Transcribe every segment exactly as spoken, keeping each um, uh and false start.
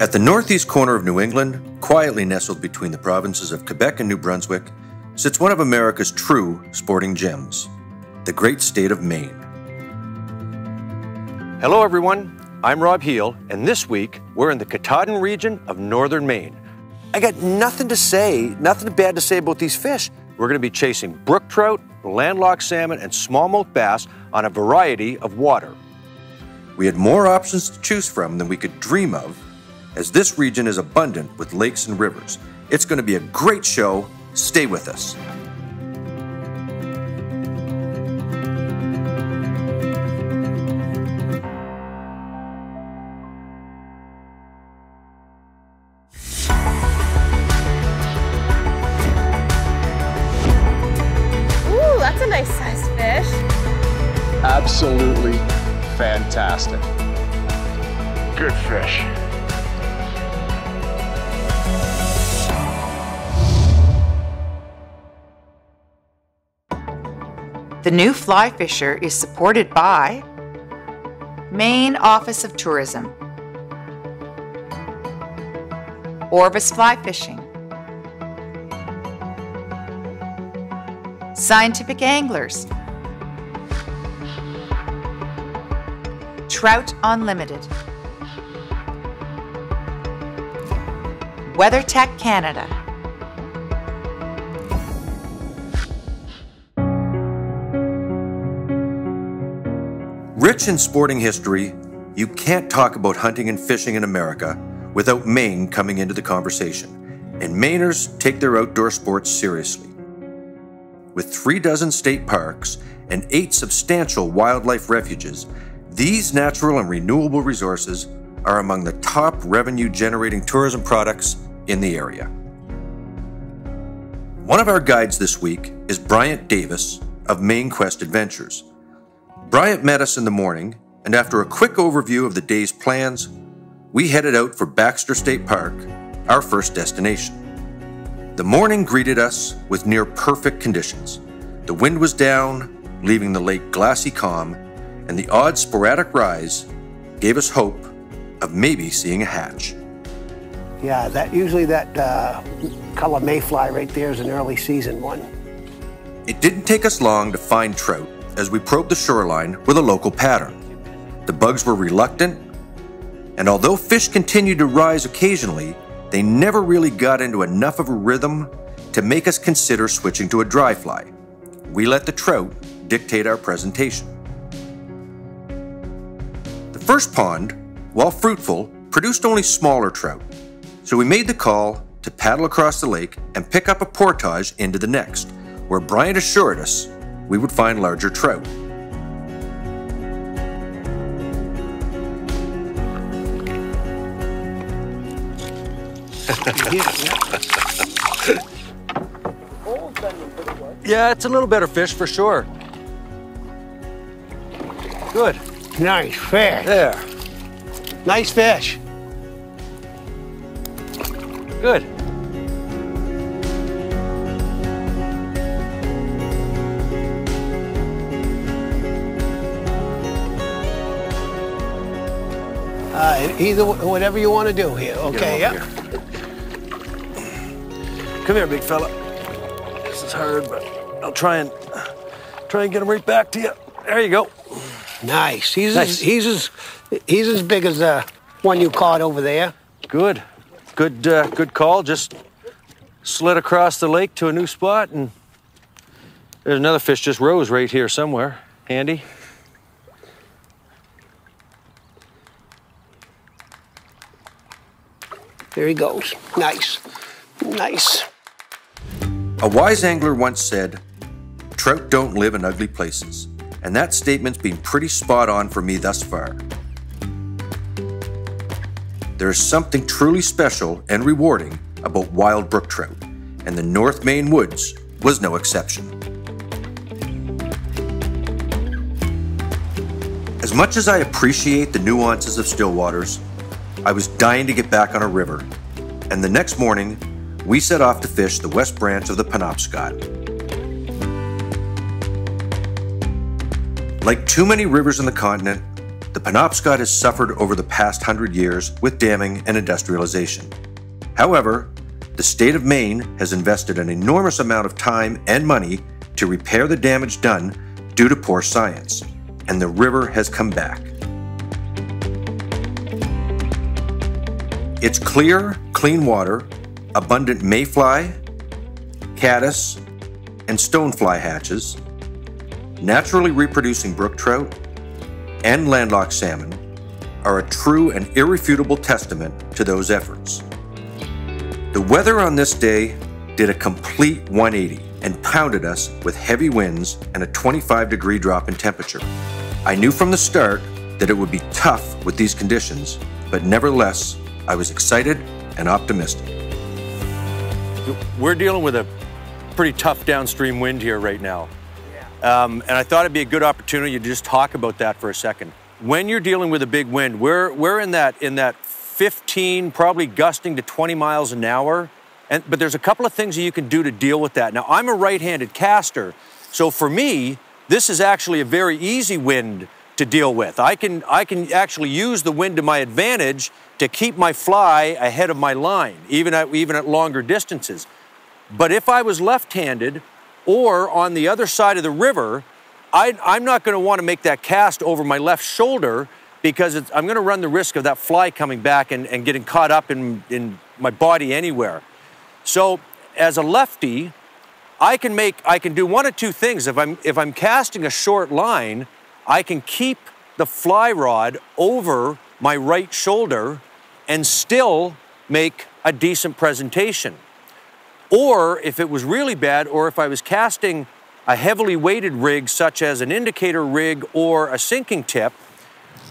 At the northeast corner of New England, quietly nestled between the provinces of Quebec and New Brunswick, sits one of America's true sporting gems, the great state of Maine. Hello everyone, I'm Rob Heal, and this week we're in the Katahdin region of northern Maine. I got nothing to say, nothing bad to say about these fish. We're going to be chasing brook trout, landlocked salmon, and smallmouth bass on a variety of water. We had more options to choose from than we could dream of, as this region is abundant with lakes and rivers. It's going to be a great show. Stay with us. Ooh, that's a nice sized fish. Absolutely fantastic. Good fish. The New Fly Fisher is supported by Maine Office of Tourism, Orvis Fly Fishing, Scientific Anglers, Trout Unlimited, WeatherTech Canada, Rich in sporting history, you can't talk about hunting and fishing in America without Maine coming into the conversation, and Mainers take their outdoor sports seriously. With three dozen state parks and eight substantial wildlife refuges, these natural and renewable resources are among the top revenue-generating tourism products in the area. One of our guides this week is Bryant Davis of Maine Quest Adventures. Bryant met us in the morning, and after a quick overview of the day's plans, we headed out for Baxter State Park, our first destination. The morning greeted us with near perfect conditions. The wind was down, leaving the lake glassy calm, and the odd sporadic rise gave us hope of maybe seeing a hatch. Yeah, that usually that uh, color mayfly right there is an early season one. It didn't take us long to find trout as we probed the shoreline with a local pattern. The bugs were reluctant, and although fish continued to rise occasionally, they never really got into enough of a rhythm to make us consider switching to a dry fly. We let the trout dictate our presentation. The first pond, while fruitful, produced only smaller trout, so we made the call to paddle across the lake and pick up a portage into the next, where Bryant assured us we would find larger trout. Yeah, it's a little better fish for sure. Good. Nice fish. There. Nice fish. Good. Uh, either, whatever you want to do here, okay? Yep. Here. Come here, big fella. This is hard, but I'll try and try and get him right back to you. There you go. Nice. He's nice. As, he's as he's as big as the one you caught over there. Good, good, uh, good call. Just slid across the lake to a new spot, and there's another fish just rose right here somewhere. Handy. There he goes. Nice. Nice. A wise angler once said, "Trout don't live in ugly places," and that statement's been pretty spot on for me thus far. There is something truly special and rewarding about wild brook trout, and the North Maine woods was no exception. As much as I appreciate the nuances of Stillwaters, I was dying to get back on a river, and the next morning, we set off to fish the west branch of the Penobscot. Like too many rivers on the continent, The Penobscot has suffered over the past hundred years with damming and industrialization. However, the state of Maine has invested an enormous amount of time and money to repair the damage done due to poor science, and the river has come back. It's clear, clean water, abundant mayfly, caddis, and stonefly hatches, naturally reproducing brook trout, and landlocked salmon are a true and irrefutable testament to those efforts. The weather on this day did a complete one eighty and pounded us with heavy winds and a twenty-five degree drop in temperature. I knew from the start that it would be tough with these conditions, but nevertheless, I was excited and optimistic. We're dealing with a pretty tough downstream wind here right now. Um, and I thought it'd be a good opportunity to just talk about that for a second. When you're dealing with a big wind, we're, we're in that, in that fifteen, probably gusting to twenty miles an hour. And, but there's a couple of things that you can do to deal with that. Now, I'm a right-handed caster, so for me, this is actually a very easy wind to deal with. I can, I can actually use the wind to my advantage to keep my fly ahead of my line, even at, even at longer distances. But if I was left-handed, or on the other side of the river, I, I'm not gonna wanna make that cast over my left shoulder because it's, I'm gonna run the risk of that fly coming back and, and getting caught up in, in my body anywhere. So as a lefty, I can make, I can do one of two things. If I'm, if I'm casting a short line, I can keep the fly rod over my right shoulder and still make a decent presentation. Or if it was really bad, or if I was casting a heavily weighted rig, such as an indicator rig or a sinking tip,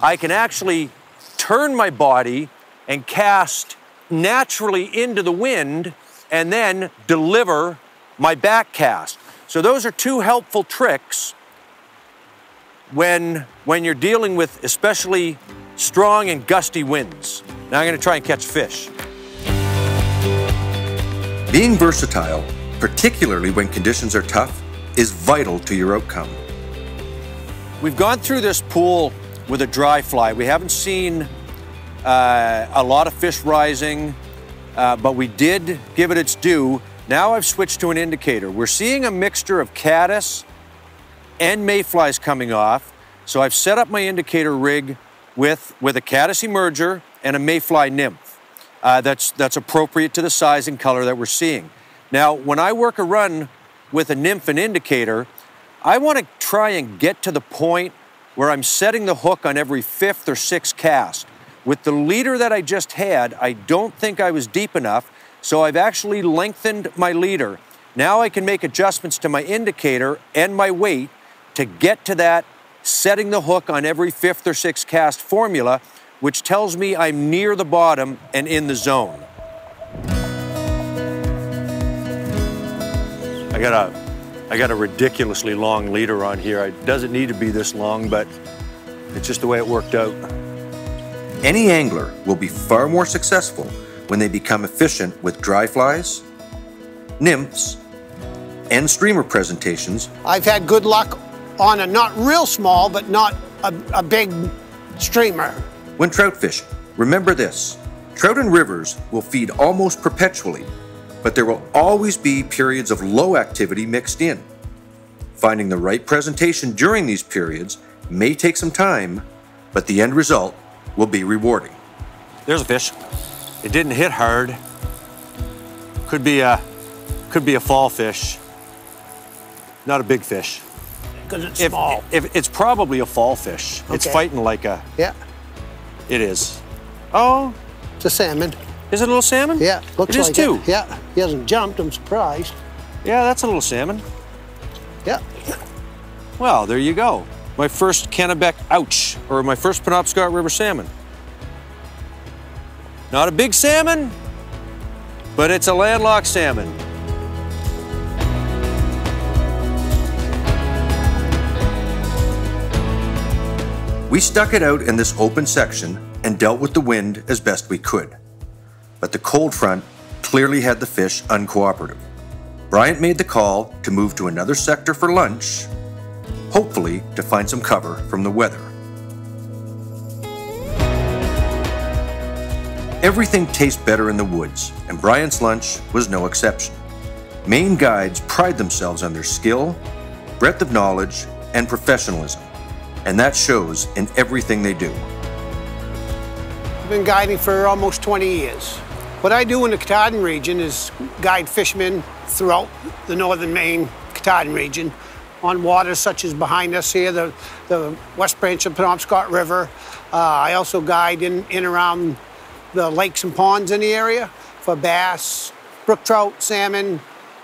I can actually turn my body and cast naturally into the wind and then deliver my back cast. So those are two helpful tricks when, when you're dealing with especially strong and gusty winds. Now I'm gonna try and catch fish. Being versatile, particularly when conditions are tough, is vital to your outcome. We've gone through this pool with a dry fly. We haven't seen uh, a lot of fish rising, uh, but we did give it its due. Now I've switched to an indicator. We're seeing a mixture of caddis and mayflies coming off. So I've set up my indicator rig with, with a caddis emerger and a mayfly nymph. Uh, that's, that's appropriate to the size and color that we're seeing. Now, when I work a run with a nymph and indicator, I want to try and get to the point where I'm setting the hook on every fifth or sixth cast. With the leader that I just had, I don't think I was deep enough, so I've actually lengthened my leader. Now I can make adjustments to my indicator and my weight to get to that setting the hook on every fifth or sixth cast formula, which tells me I'm near the bottom and in the zone. I got a, I got a ridiculously long leader on here. It doesn't need to be this long, but it's just the way it worked out. Any angler will be far more successful when they become efficient with dry flies, nymphs, and streamer presentations. I've had good luck on a not real small, but not a, a big streamer. When trout fishing, remember this, trout in rivers will feed almost perpetually, but there will always be periods of low activity mixed in. Finding the right presentation during these periods may take some time, but the end result will be rewarding. There's a fish. It didn't hit hard. Could be a, could be a fall fish. Not a big fish. Because it's if, small. If, it's probably a fall fish. Okay. It's fighting like a... Yeah. It is. Oh. It's a salmon. Is it a little salmon? Yeah, looks like it. It is too. Yeah, he hasn't jumped, I'm surprised. Yeah, that's a little salmon. Yeah. Well, there you go. My first Kennebec ouch, or my first Penobscot River salmon. Not a big salmon, but it's a landlocked salmon. We stuck it out in this open section and dealt with the wind as best we could. But the cold front clearly had the fish uncooperative. Bryant made the call to move to another sector for lunch, hopefully to find some cover from the weather. Everything tastes better in the woods, and Bryant's lunch was no exception. Maine guides pride themselves on their skill, breadth of knowledge, and professionalism, and that shows in everything they do. I've been guiding for almost twenty years. What I do in the Katahdin region is guide fishermen throughout the northern Maine Katahdin region on waters such as behind us here, the, the West Branch of Penobscot River. Uh, I also guide in and around the lakes and ponds in the area for bass, brook trout, salmon,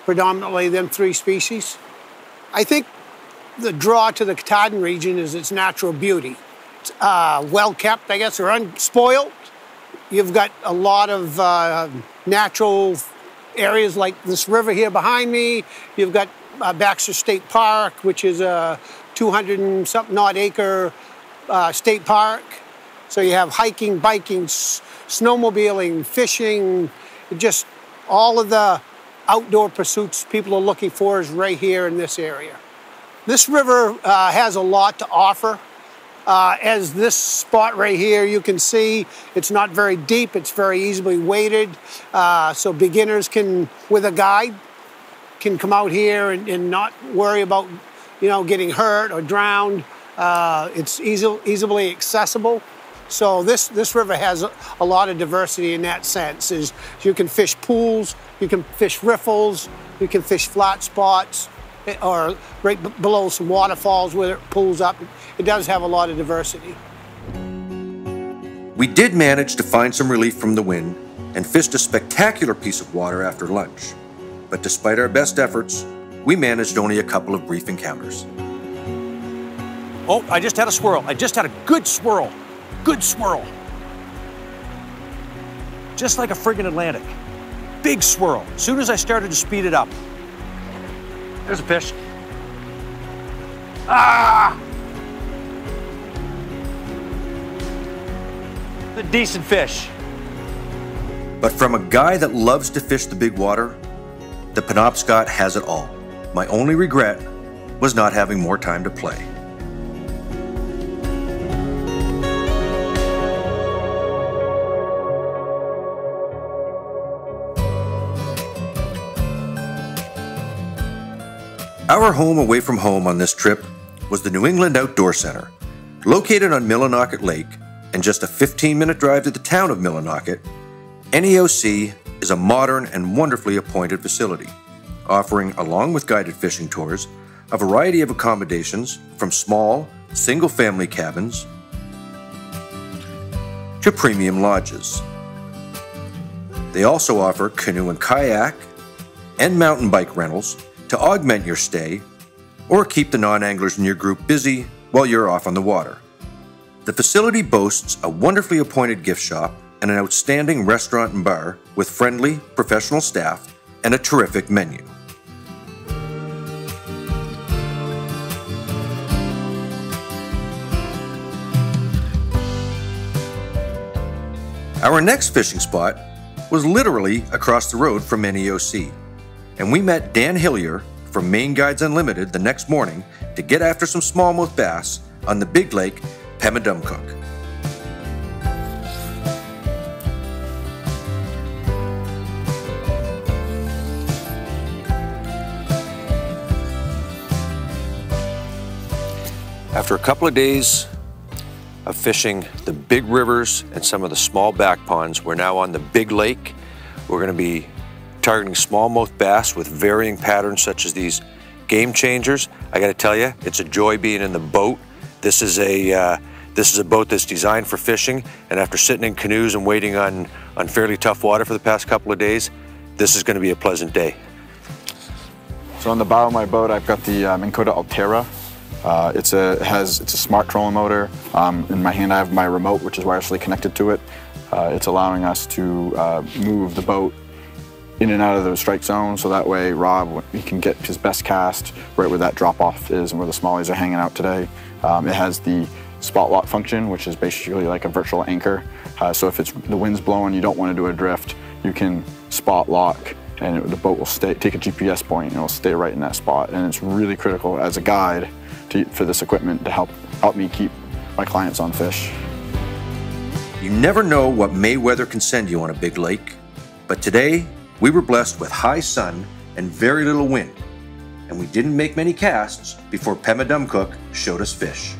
predominantly them three species. I think the draw to the Katahdin region is its natural beauty. It's uh, well kept, I guess, or unspoiled. You've got a lot of uh, natural areas like this river here behind me. You've got uh, Baxter State Park, which is a two hundred and something odd acre uh, state park. So you have hiking, biking, s snowmobiling, fishing, just all of the outdoor pursuits people are looking for is right here in this area. This river uh, has a lot to offer. Uh, as this spot right here, you can see it's not very deep, it's very easily waded, uh, so beginners can, with a guide, can come out here and, and not worry about, you know, getting hurt or drowned. Uh, it's easy, easily accessible. So this, this river has a, a lot of diversity in that sense. Is you can fish pools, you can fish riffles, you can fish flat spots, or right b below some waterfalls where it pulls up. It does have a lot of diversity. We did manage to find some relief from the wind and fished a spectacular piece of water after lunch. But despite our best efforts, we managed only a couple of brief encounters. Oh, I just had a swirl. I just had a good swirl. Good swirl. Just like a friggin' Atlantic. Big swirl. As soon as I started to speed it up, there's a fish. Ah! It's a decent fish. But from a guy that loves to fish the big water, the Penobscot has it all. My only regret was not having more time to play. Our home away from home on this trip was the New England Outdoor Center, located on Millinocket Lake and just a fifteen minute drive to the town of Millinocket. N E O C is a modern and wonderfully appointed facility, offering, along with guided fishing tours, a variety of accommodations from small, single-family cabins to premium lodges. They also offer canoe and kayak and mountain bike rentals to augment your stay or keep the non-anglers in your group busy while you're off on the water. The facility boasts a wonderfully appointed gift shop and an outstanding restaurant and bar with friendly, professional staff and a terrific menu. Our next fishing spot was literally across the road from N E O C. And we met Dan Hillier from Maine Guides Unlimited the next morning to get after some smallmouth bass on the Big Lake Pemadumcook. After a couple of days of fishing the big rivers and some of the small back ponds, we're now on the Big Lake. We're gonna be targeting smallmouth bass with varying patterns such as these game changers. I gotta tell you, it's a joy being in the boat. This is a uh, this is a boat that's designed for fishing, and after sitting in canoes and waiting on, on fairly tough water for the past couple of days, this is gonna be a pleasant day. So on the bow of my boat, I've got the uh, Mincota Alterra. Uh, it's a it has it's a smart trolling motor. Um, in my hand, I have my remote, which is wirelessly connected to it. Uh, it's allowing us to uh, move the boat in and out of those strike zones, so that way Rob, he can get his best cast right where that drop-off is and where the smallies are hanging out today. Um, it has the spot lock function, which is basically like a virtual anchor. Uh, so if it's the wind's blowing, you don't want to do a drift, you can spot lock and it, the boat will stay, take a G P S point and it'll stay right in that spot. And it's really critical as a guide to, for this equipment to help, help me keep my clients on fish. You never know what May weather can send you on a big lake, but today we were blessed with high sun and very little wind, and we didn't make many casts before Pemadumcook showed us fish.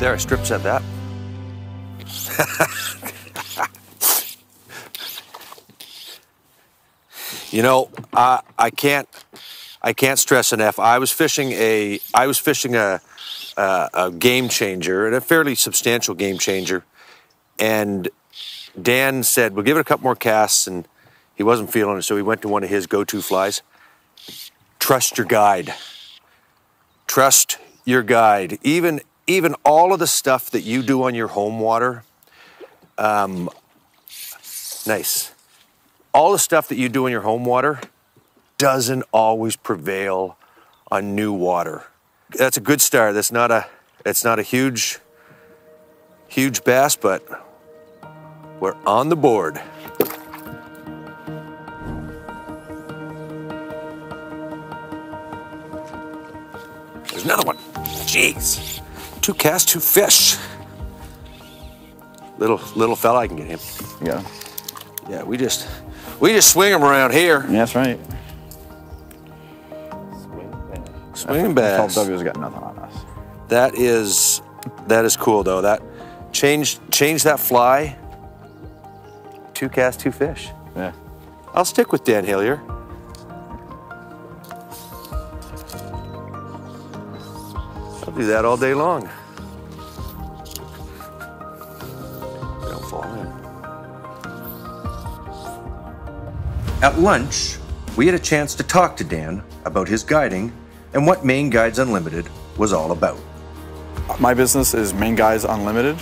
There, I strip said that. You know, I I can't I can't stress enough. I was fishing a I was fishing a a, a game changer, and a fairly substantial game changer. And Dan said, "We'll give it a couple more casts," and he wasn't feeling it, so he went to one of his go-to flies. Trust your guide. Trust your guide. Even. Even all of the stuff that you do on your home water, um, nice. All the stuff that you do on your home water doesn't always prevail on new water. That's a good start. That's not a, it's not a huge, huge bass, but we're on the board. There's another one. Jeez. Two casts, two fish. Little little fella, I can get him. Yeah. Yeah, we just we just swing him around here. Yeah, that's right. Swing bass. Swing bass. Douglas got nothing on us. That is that is cool though. That change change that fly. Two casts, two fish. Yeah. I'll stick with Dan Hillier. I'll do that all day long. They don't fall in. At lunch, we had a chance to talk to Dan about his guiding and what Maine Guides Unlimited was all about. My business is Maine Guides Unlimited.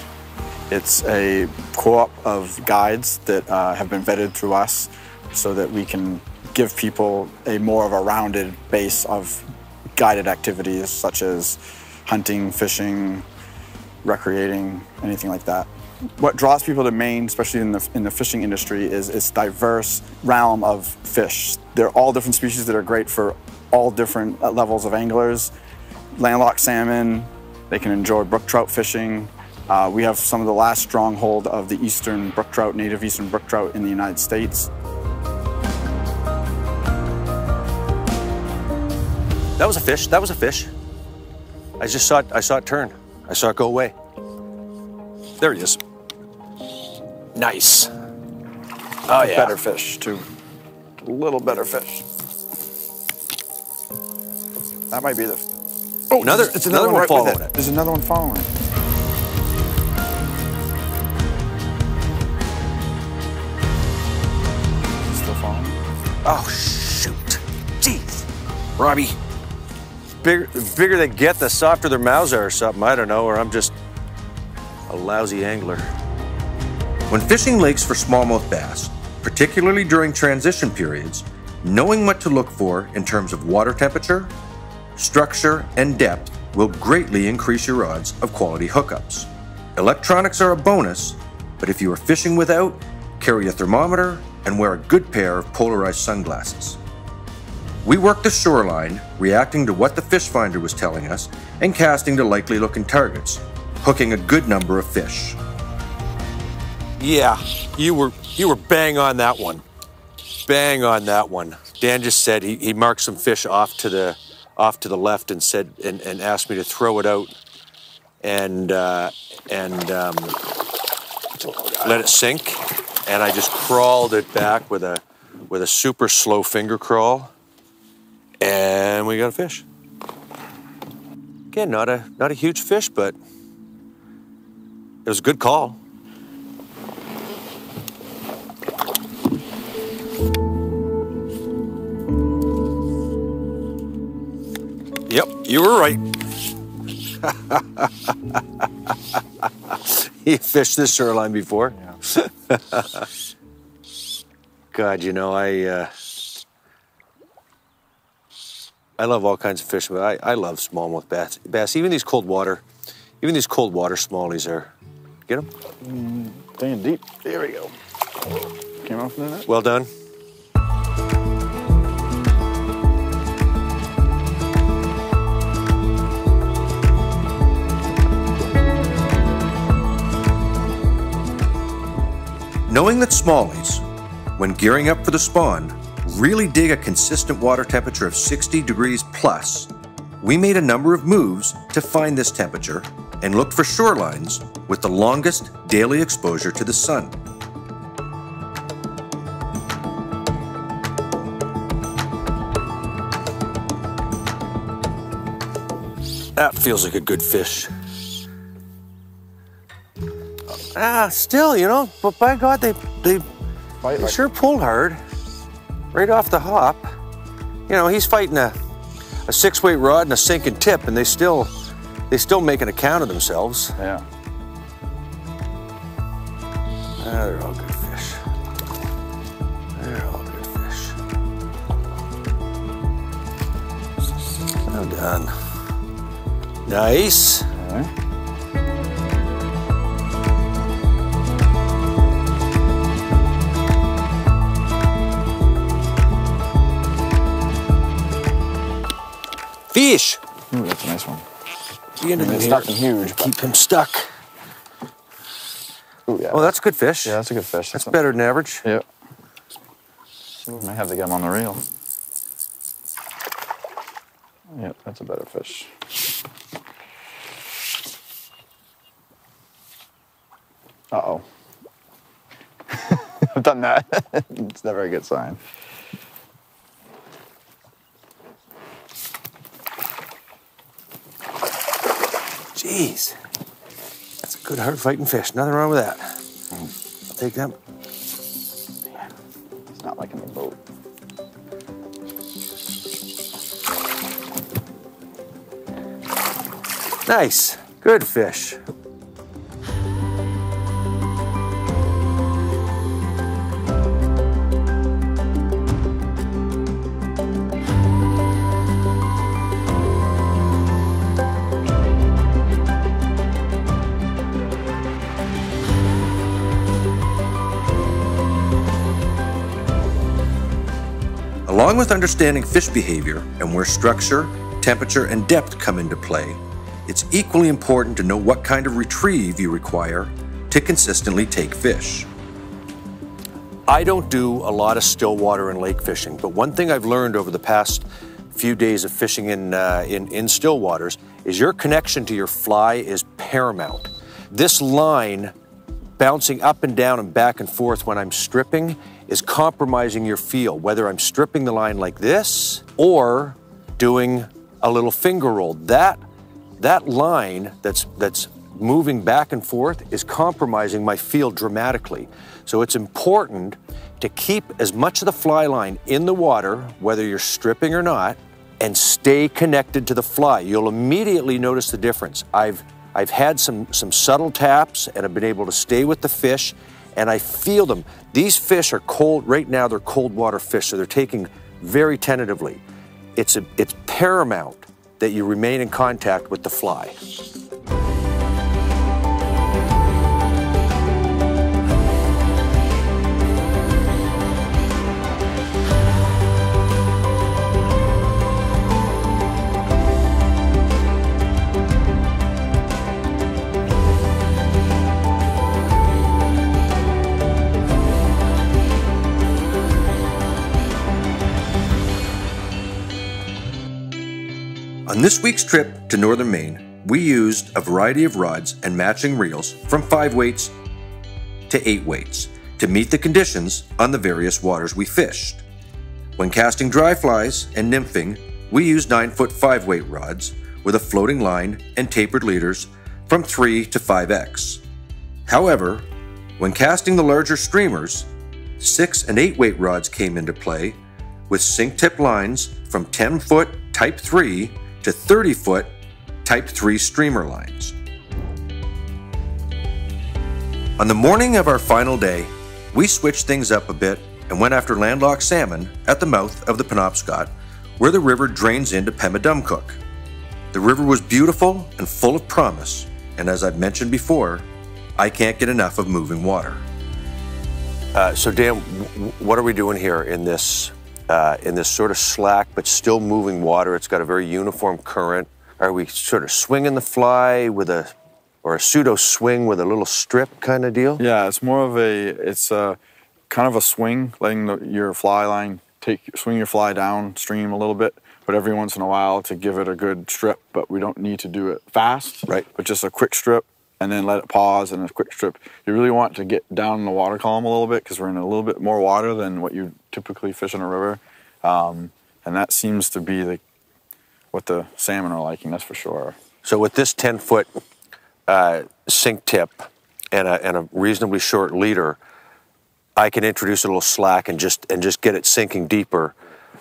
It's a co-op of guides that uh, have been vetted through us so that we can give people a more of a rounded base of guided activities such as hunting, fishing, recreating, anything like that. What draws people to Maine, especially in the, in the fishing industry, is its diverse realm of fish. They're all different species that are great for all different levels of anglers. Landlocked salmon, they can enjoy brook trout fishing. Uh, we have some of the last stronghold of the eastern brook trout, native eastern brook trout in the United States. That was a fish, that was a fish. I just saw it, I saw it turn. I saw it go away. There he is. Nice. Oh yeah. Better fish too. A little better fish. That might be the... Oh, another, it's another, another one, one right following it. it. There's another one following it. Still following it? Oh, shoot. Jeez. Robbie. Bigger, the bigger they get, the softer their mouths are or something. I don't know, or I'm just a lousy angler. When fishing lakes for smallmouth bass, particularly during transition periods, knowing what to look for in terms of water temperature, structure, and depth will greatly increase your odds of quality hookups. Electronics are a bonus, but if you are fishing without, carry a thermometer and wear a good pair of polarized sunglasses. We worked the shoreline, reacting to what the fish finder was telling us and casting to likely looking targets, hooking a good number of fish. Yeah, you were you were bang on that one. Bang on that one. Dan just said he, he marked some fish off to the off to the left and said and, and asked me to throw it out and uh, and um, let it sink. And I just crawled it back with a with a super slow finger crawl. And we got a fish. Again, not a not a huge fish, but it was a good call. Yep, you were right. He fished this shoreline before. Yeah. God, you know, I. Uh, I love all kinds of fish, but I, I love smallmouth bass. Bass, even these cold water, even these cold water smallies are. Get them? Mm, damn deep. There we go. came off the net. Well done. Knowing that smallies, when gearing up for the spawn, really dig a consistent water temperature of sixty degrees plus, we made a number of moves to find this temperature and looked for shorelines with the longest daily exposure to the sun. That feels like a good fish. Ah, still, you know, but by God, they they, they sure pulled hard, right off the hop. You know, he's fighting a, a six-weight rod and a sinking tip, and they still they still make an account of themselves. Yeah. Ah, they're all good fish. They're all good fish. Well done. Nice. All right. Fish! Ooh, that's a nice one. Get him stuck and huge. Keep him stuck. Ooh, yeah. Oh, that's a good fish. Yeah, that's a good fish. That's, that's better than average. Yep. So we might have to get him on the reel. Yep, that's a better fish. Uh-oh. I've done that. It's never a good sign. Jeez, that's a good hard-fighting fish. Nothing wrong with that. I'll take that. Yeah. It's not like in the boat. Nice, good fish. Along with understanding fish behavior and where structure, temperature, and depth come into play, it's equally important to know what kind of retrieve you require to consistently take fish. I don't do a lot of still water and lake fishing, but one thing I've learned over the past few days of fishing in, uh, in, in still waters is your connection to your fly is paramount. This line bouncing up and down and back and forth when I'm stripping is compromising your feel, whether I'm stripping the line like this or doing a little finger roll. That, that line that's, that's moving back and forth is compromising my feel dramatically. So it's important to keep as much of the fly line in the water, whether you're stripping or not, and stay connected to the fly. You'll immediately notice the difference. I've, I've had some, some subtle taps and I've been able to stay with the fish and I feel them. These fish are cold, right now they're cold water fish, so they're taking very tentatively. It's, a, it's paramount that you remain in contact with the fly. On this week's trip to northern Maine, we used a variety of rods and matching reels from five weights to eight weights to meet the conditions on the various waters we fished. When casting dry flies and nymphing, we used nine foot five weight rods with a floating line and tapered leaders from three to five X. However, when casting the larger streamers, six and eight weight rods came into play with sink tip lines from ten foot type three to thirty foot type three streamer lines. On the morning of our final day, we switched things up a bit and went after landlocked salmon at the mouth of the Penobscot, where the river drains into Pemadumcook. The river was beautiful and full of promise, and as I've mentioned before, I can't get enough of moving water. Uh, so Dan, w what are we doing here in this uh, in this sort of slack but still moving water? It's got a very uniform current. Are we sort of swinging the fly with a or a pseudo swing with a little strip kind of deal? Yeah, it's more of a it's a, kind of a swing, letting the, your fly line take swing your fly downstream a little bit, but every once in a while to give it a good strip. But we don't need to do it fast, right? But just a quick strip, and then let it pause and a quick strip. You really want to get down in the water column a little bit because we're in a little bit more water than what you typically fish in a river. Um, and that seems to be the, what the salmon are liking, that's for sure. So with this ten foot uh, sink tip and a, and a reasonably short leader, I can introduce a little slack and just, and just get it sinking deeper.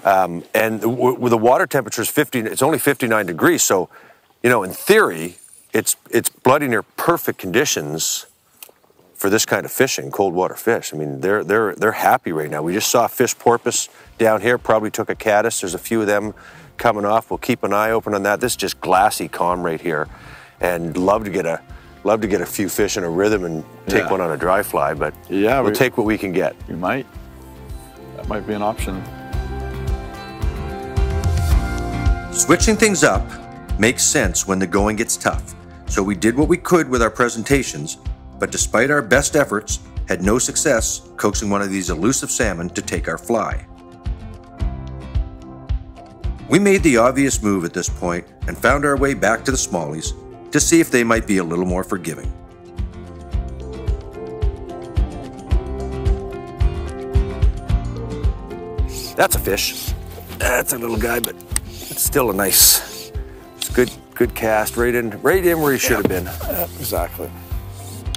Um, and with the water temperature is fifty, it's only fifty-nine degrees. So, you know, in theory, It's, it's bloody near perfect conditions for this kind of fishing, cold water fish. I mean, they're, they're, they're happy right now. We just saw fish porpoise down here, probably took a caddis. There's a few of them coming off. We'll keep an eye open on that. This is just glassy calm right here. And love to get a, love to get a few fish in a rhythm and take yeah. one on a dry fly, but yeah, we'll we, take what we can get. You might. That might be an option. Switching things up makes sense when the going gets tough. So we did what we could with our presentations, but despite our best efforts, had no success coaxing one of these elusive salmon to take our fly. We made the obvious move at this point and found our way back to the smallies to see if they might be a little more forgiving. That's a fish. That's a little guy, but it's still a nice, it's good. Good cast, right in, right in where he should have been. Yep, exactly.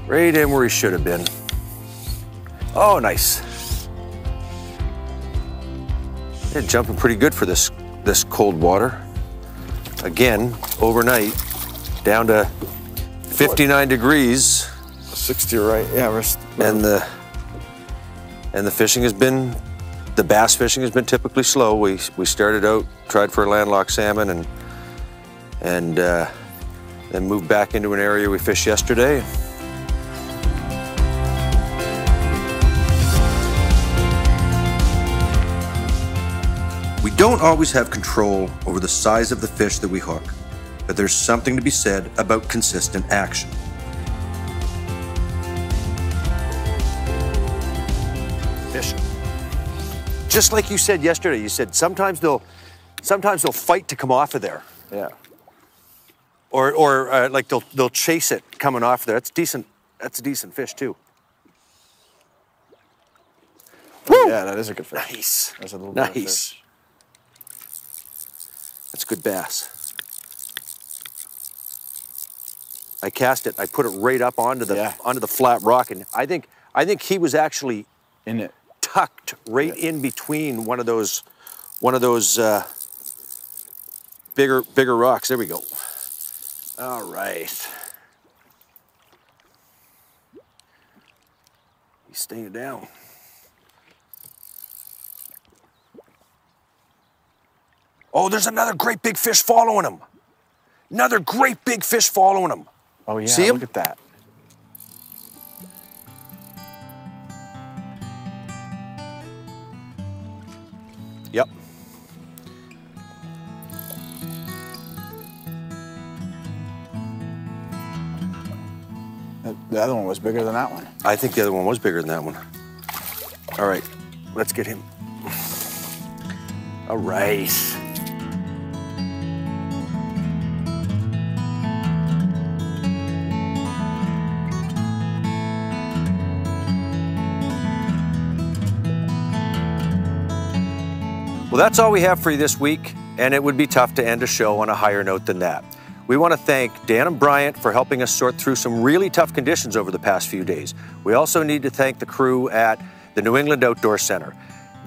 Right in where he should have been. Oh, nice. They're jumping pretty good for this, this cold water. Again, overnight, down to fifty-nine degrees. sixty, right? Yeah. We're, we're, and the and the fishing has been, the bass fishing has been typically slow. We we started out, tried for a landlocked salmon, and. and uh, then moved back into an area we fished yesterday. We don't always have control over the size of the fish that we hook, but there's something to be said about consistent action. Fish. Just like you said yesterday, you said sometimes they'll, sometimes they'll fight to come off of there. Yeah. Or, or uh, like they'll they'll chase it coming off there. That's decent. That's a decent fish too. Woo! Yeah, that is a good fish. Nice. That's a little nice. Bit of fish. That's good bass. I cast it. I put it right up onto the yeah. onto the flat rock, and I think I think he was actually in it, tucked right yeah. in between one of those one of those uh, bigger bigger rocks. There we go. All right. He's staying down. Oh, there's another great big fish following him. Another great big fish following him. Oh yeah, see him? Look at that. Yep. The other one was bigger than that one. I think the other one was bigger than that one. All right, let's get him. All right. Well, that's all we have for you this week, and it would be tough to end a show on a higher note than that. We want to thank Dan and Bryant for helping us sort through some really tough conditions over the past few days. We also need to thank the crew at the New England Outdoor Center.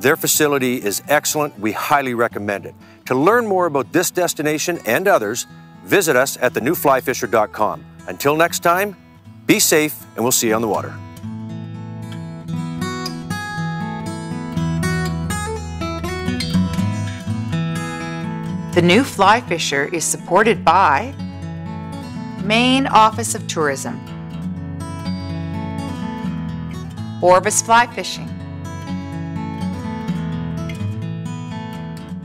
Their facility is excellent. We highly recommend it. To learn more about this destination and others, visit us at the new fly fisher dot com. Until next time, be safe, and we'll see you on the water. The New Fly Fisher is supported by Maine Office of Tourism, Orvis Fly Fishing,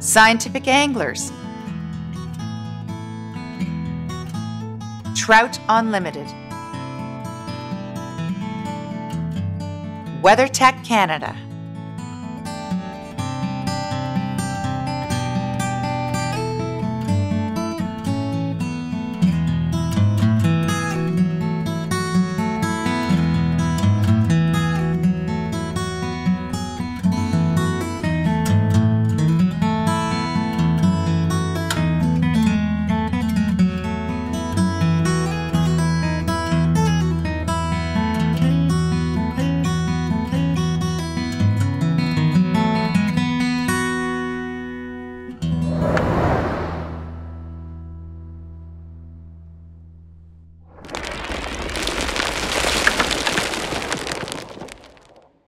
Scientific Anglers, Trout Unlimited, WeatherTech Canada,